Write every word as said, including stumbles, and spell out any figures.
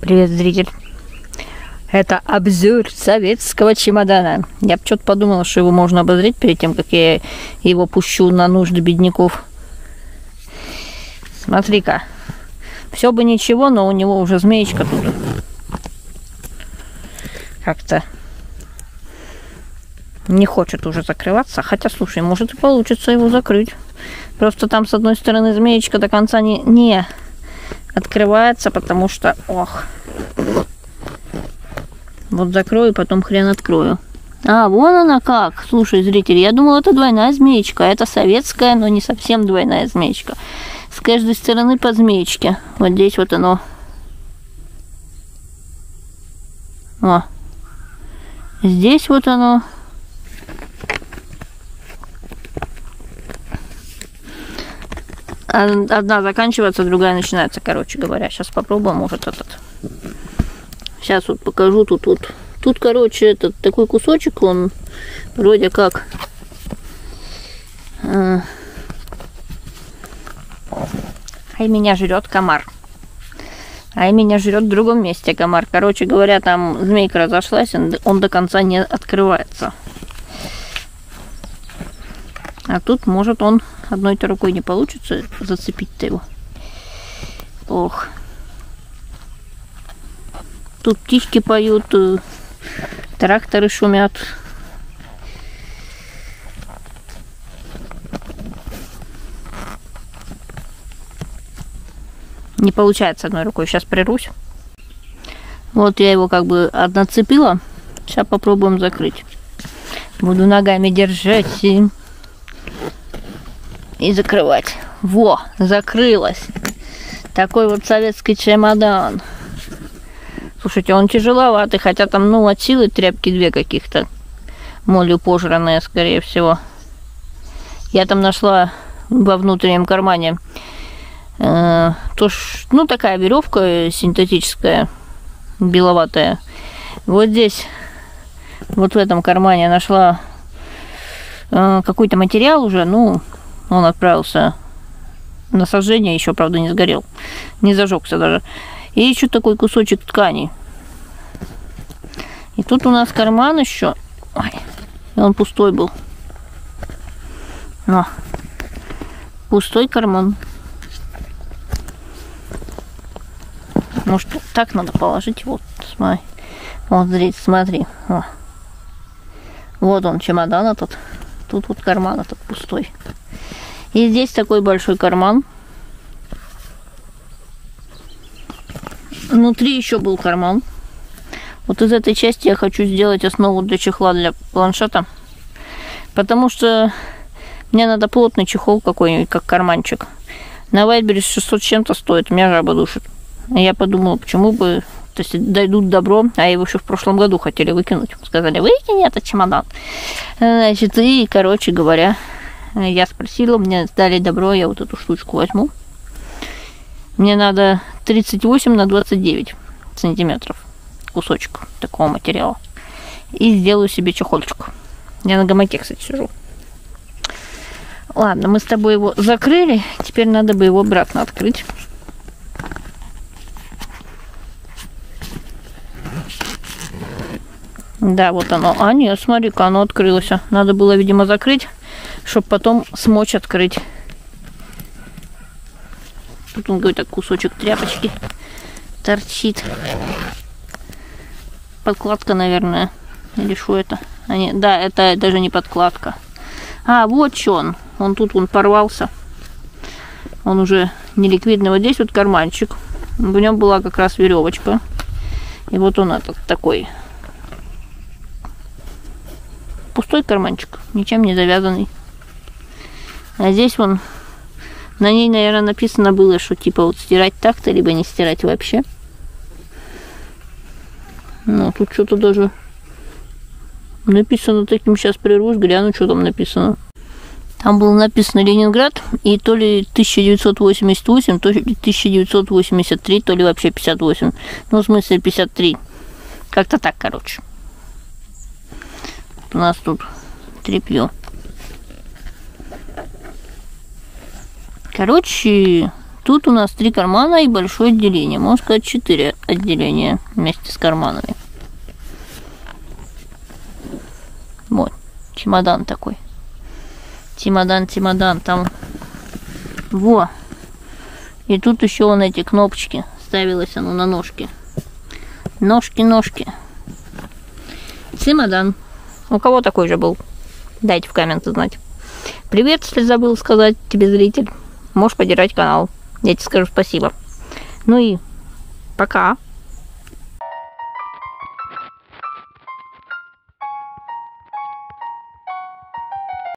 Привет, зритель. Это обзор советского чемодана. Я почему-то подумала, что его можно обозреть перед тем, как я его пущу на нужды бедняков. Смотри-ка. Все бы ничего, но у него уже змеечка тут. Как-то не хочет уже закрываться. Хотя, слушай, может и получится его закрыть. Просто там с одной стороны змеечка до конца не, не открывается, потому что... Ох. Вот закрою, потом хрен открою. А, вон она как. Слушай, зрители, я думала, это двойная змеечка. Это советская, но не совсем двойная змеечка. С каждой стороны по змеечке. Вот здесь вот оно. О. Здесь вот оно. Одна заканчивается, другая начинается, короче говоря. Сейчас попробуем, может, этот. Сейчас вот покажу. Тут, тут, тут, короче, этот такой кусочек, он вроде как э... ай, меня жрет комар. Ай, меня жрет в другом месте комар. Короче говоря, там змейка разошлась, он, он до конца не открывается. А тут, может, он одной-то рукой не получится зацепить-то его. Ох. Тут птички поют, тракторы шумят. Не получается одной рукой. Сейчас прирусь. Вот я его как бы одноцепила. Сейчас попробуем закрыть. Буду ногами держать и... и закрывать. Во, закрылась. Такой вот советский чемодан. Слушайте, он тяжеловатый, хотя там, ну, от силы тряпки две каких-то. Молью пожранные, скорее всего. Я там нашла во внутреннем кармане э, то, ну, такая веревка синтетическая, беловатая. Вот здесь, вот в этом кармане я нашла э, какой-то материал уже, ну... Он отправился на сожжение, еще, правда, не сгорел. Не зажегся даже. И еще такой кусочек ткани. И тут у нас карман еще. Ой, он пустой был. Но. Пустой карман. Может, так надо положить? Вот, смотри. Вот, зритель, смотри. О. Вот он, чемодан этот. Тут вот карман этот пустой. И здесь такой большой карман. Внутри еще был карман. Вот из этой части я хочу сделать основу для чехла, для планшета. Потому что мне надо плотный чехол какой-нибудь, как карманчик. На Wildberries шестьсот с чем-то стоит, меня жаба душит. Я подумала, почему бы... То есть дойдут добро, а его еще в прошлом году хотели выкинуть. Сказали, выкинь этот чемодан. Значит, и, короче говоря... Я спросила, мне дали добро, я вот эту штучку возьму. Мне надо тридцать восемь на двадцать девять сантиметров кусочек такого материала. И сделаю себе чехольчик. Я на гамаке, кстати, сижу. Ладно, мы с тобой его закрыли. Теперь надо бы его обратно открыть. Да, вот оно. А нет, смотри-ка, оно открылось. Надо было, видимо, закрыть, чтобы потом смочь открыть. Тут он какой-то кусочек тряпочки торчит. Подкладка, наверное. Или что это? А нет, да, это даже не подкладка. А, вот что он. Он тут, он порвался. Он уже неликвидный. Вот здесь вот карманчик. В нем была как раз веревочка. И вот он этот такой. Пустой карманчик. Ничем не завязанный. А здесь вон, на ней, наверное, написано было, что типа вот стирать так-то, либо не стирать вообще. Ну, тут что-то даже написано таким, сейчас прервусь, гляну, что там написано. Там было написано Ленинград, и то ли тысяча девятьсот восемьдесят восемь, то ли тысяча девятьсот восемьдесят три, то ли вообще пятьдесят восемь. Ну, в смысле пятьдесят три. Как-то так, короче. У нас тут тряпье. Короче, Тут у нас три кармана и большое отделение. Можно сказать, четыре отделения вместе с карманами. Вот, чемодан такой. Чемодан, чемодан, там. Во! И тут еще вон эти кнопочки. Ставилось оно на ножки. Ножки, ножки. Чемодан. У кого такой же был? Дайте в комменты знать. Привет, если забыл сказать тебе, зритель. Можешь поддержать канал. Я тебе скажу спасибо. Ну и пока.